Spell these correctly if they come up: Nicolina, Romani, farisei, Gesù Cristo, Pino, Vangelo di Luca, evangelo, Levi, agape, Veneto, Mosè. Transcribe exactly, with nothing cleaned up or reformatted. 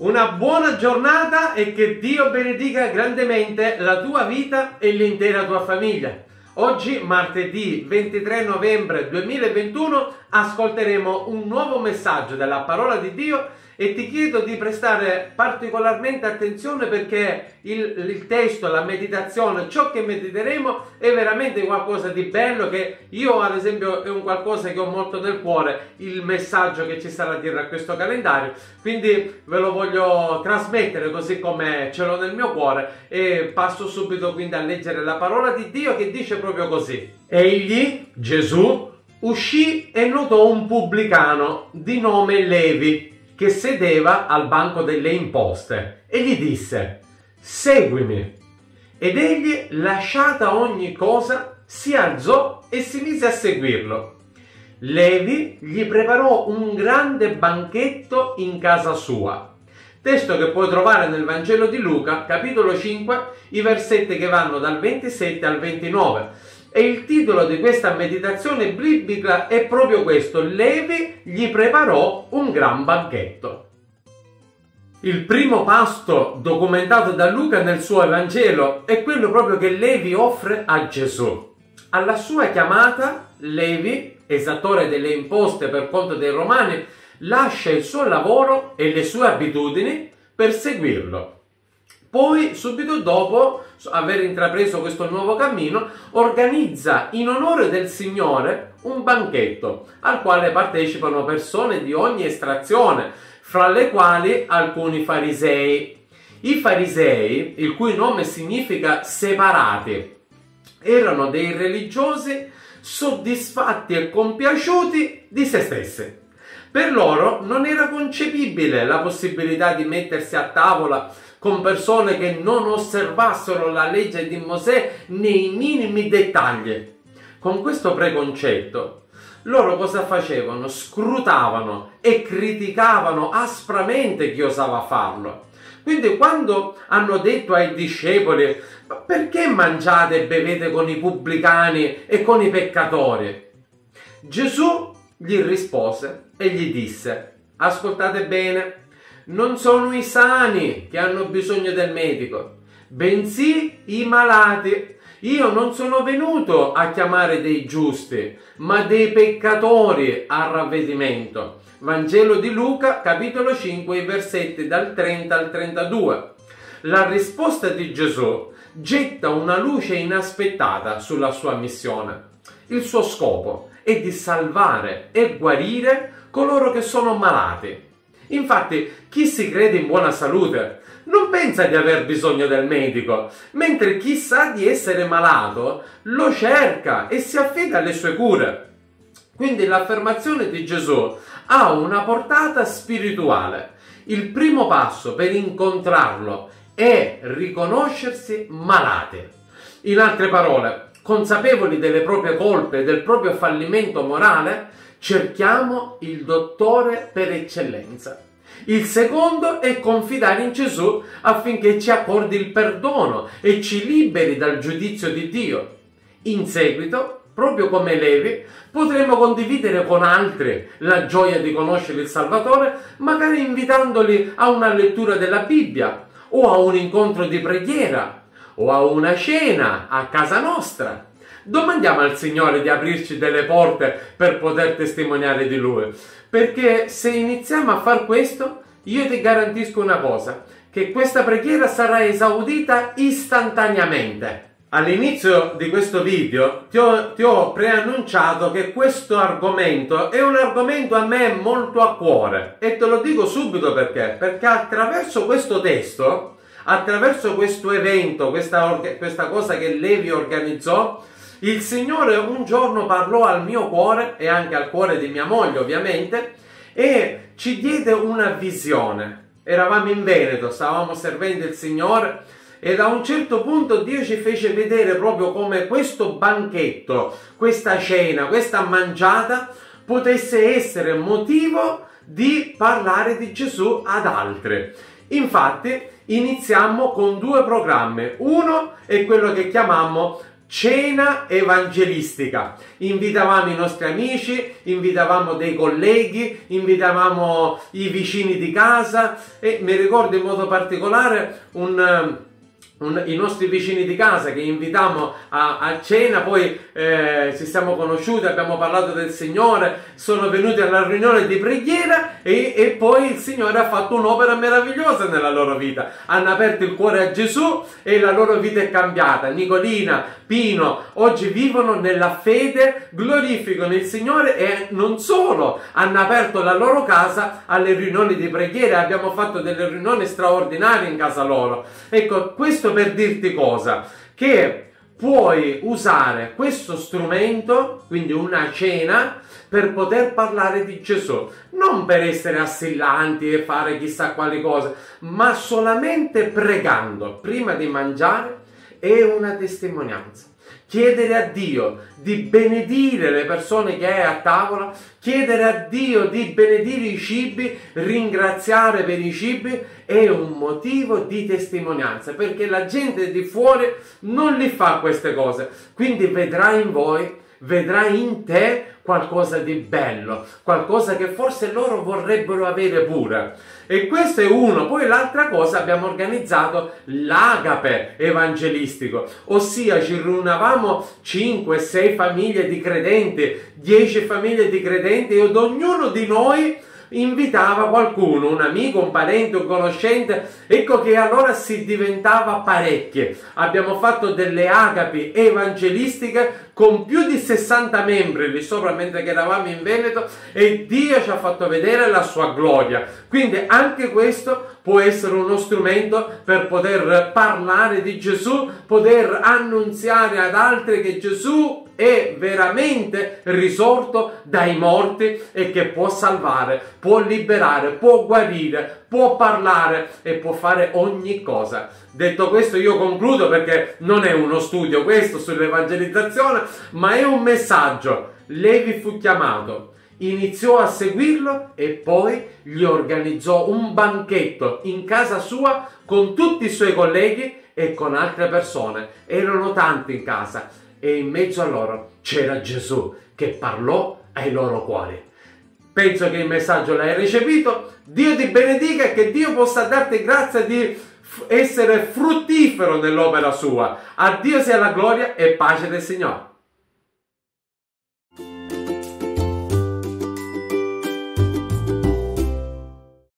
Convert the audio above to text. Una buona giornata e che Dio benedica grandemente la tua vita e l'intera tua famiglia. Oggi, martedì ventitré novembre duemilaventuno, ascolteremo un nuovo messaggio della parola di Dio e ti chiedo di prestare particolarmente attenzione, perché il, il testo, la meditazione, ciò che mediteremo è veramente qualcosa di bello, che io ad esempio è un qualcosa che ho molto nel cuore, il messaggio che ci sarà dietro a questo calendario, quindi ve lo voglio trasmettere così come ce l'ho nel mio cuore e passo subito quindi a leggere la parola di Dio, che dice proprio così: egli, Gesù, uscì e notò un pubblicano di nome Levi che sedeva al banco delle imposte e gli disse: seguimi. Ed egli, lasciata ogni cosa, si alzò e si mise a seguirlo. Levi gli preparò un grande banchetto in casa sua. Testo che puoi trovare nel Vangelo di Luca, capitolo cinque, i versetti che vanno dal ventisette al ventinove. E il titolo di questa meditazione biblica è proprio questo: Levi gli preparò un gran banchetto. Il primo pasto documentato da Luca nel suo Evangelo è quello proprio che Levi offre a Gesù. Alla sua chiamata, Levi, esattore delle imposte per conto dei Romani, lascia il suo lavoro e le sue abitudini per seguirlo. Poi, subito dopo aver intrapreso questo nuovo cammino, organizza in onore del Signore un banchetto al quale partecipano persone di ogni estrazione, fra le quali alcuni farisei. I farisei, il cui nome significa separati, erano dei religiosi soddisfatti e compiaciuti di se stessi. Per loro non era concepibile la possibilità di mettersi a tavola con persone che non osservassero la legge di Mosè nei minimi dettagli. Con questo preconcetto, loro cosa facevano? Scrutavano e criticavano aspramente chi osava farlo. Quindi quando hanno detto ai discepoli: ma perché mangiate e bevete con i pubblicani e con i peccatori? Gesù gli rispose e gli disse: ascoltate bene, non sono i sani che hanno bisogno del medico, bensì i malati. Io non sono venuto a chiamare dei giusti, ma dei peccatori al ravvedimento. Vangelo di Luca, capitolo cinque, i versetti dal trenta al trentadue. La risposta di Gesù getta una luce inaspettata sulla sua missione. Il suo scopo è di salvare e guarire coloro che sono malati. Infatti, chi si crede in buona salute non pensa di aver bisogno del medico, mentre chi sa di essere malato lo cerca e si affida alle sue cure. Quindi l'affermazione di Gesù ha una portata spirituale. Il primo passo per incontrarlo è riconoscersi malati. In altre parole, consapevoli delle proprie colpe e del proprio fallimento morale, cerchiamo il dottore per eccellenza. Il secondo è confidare in Gesù affinché ci accordi il perdono e ci liberi dal giudizio di Dio. In seguito, proprio come Levi, potremo condividere con altri la gioia di conoscere il Salvatore, magari invitandoli a una lettura della Bibbia o a un incontro di preghiera o a una cena a casa nostra. Domandiamo al Signore di aprirci delle porte per poter testimoniare di Lui, perché se iniziamo a far questo, io ti garantisco una cosa, che questa preghiera sarà esaudita istantaneamente. All'inizio di questo video ti ho, ti ho preannunciato che questo argomento è un argomento a me molto a cuore, e te lo dico subito perché, perché attraverso questo testo, attraverso questo evento, questa, questa cosa che Levi organizzò, il Signore un giorno parlò al mio cuore e anche al cuore di mia moglie, ovviamente, e ci diede una visione. Eravamo in Veneto, stavamo servendo il Signore, e da un certo punto Dio ci fece vedere proprio come questo banchetto, questa cena, questa mangiata potesse essere motivo di parlare di Gesù ad altri. Infatti iniziamo con due programmi. Uno è quello che chiamammo cena evangelistica. Invitavamo i nostri amici, invitavamo dei colleghi, invitavamo i vicini di casa, e mi ricordo in modo particolare un, un, i nostri vicini di casa che invitammo a, a cena. Poi eh, ci siamo conosciuti, abbiamo parlato del Signore, sono venuti alla riunione di preghiera e, e poi il Signore ha fatto un'opera meravigliosa nella loro vita, hanno aperto il cuore a Gesù e la loro vita è cambiata. Nicolina, Pino, oggi vivono nella fede, glorificano il Signore e non solo, hanno aperto la loro casa alle riunioni di preghiera. Abbiamo fatto delle riunioni straordinarie in casa loro. Ecco, questo per dirti cosa? Che puoi usare questo strumento, quindi una cena, per poter parlare di Gesù, non per essere assillanti e fare chissà quali cose, ma solamente pregando prima di mangiare. È una testimonianza. Chiedere a Dio di benedire le persone che hai a tavola, chiedere a Dio di benedire i cibi, ringraziare per i cibi è un motivo di testimonianza, perché la gente di fuori non li fa queste cose. Quindi vedrai in voi, vedrai in te qualcosa di bello, qualcosa che forse loro vorrebbero avere pure. E questo è uno. Poi l'altra cosa, abbiamo organizzato l'agape evangelistico, ossia ci riunavamo cinque sei famiglie di credenti, dieci famiglie di credenti, ed ognuno di noi invitava qualcuno, un amico, un parente, un conoscente. Ecco che allora si diventava parecchi. Abbiamo fatto delle agapi evangelistiche con più di sessanta membri lì sopra mentre che eravamo in Veneto, e Dio ci ha fatto vedere la sua gloria. Quindi anche questo può essere uno strumento per poter parlare di Gesù, poter annunziare ad altri che Gesù è veramente risorto dai morti e che può salvare, può liberare, può guarire, può parlare e può fare ogni cosa. Detto questo, io concludo, perché non è uno studio questo sull'evangelizzazione, ma è un messaggio. Levi fu chiamato, iniziò a seguirlo e poi gli organizzò un banchetto in casa sua con tutti i suoi colleghi e con altre persone. Erano tanti in casa. E in mezzo a loro c'era Gesù che parlò ai loro cuori. Penso che il messaggio l'hai recepito. Dio ti benedica e che Dio possa darti grazia di essere fruttifero nell'opera sua. A Dio sia la gloria e pace del Signore.